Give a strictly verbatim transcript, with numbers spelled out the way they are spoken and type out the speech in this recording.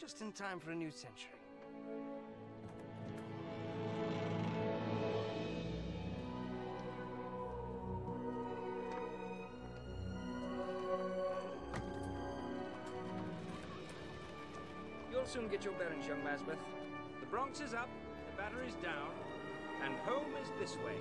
just in time for a new century. You'll soon get your bearings, young Masbeth. The Bronx is up, the battery's down, and home is this way.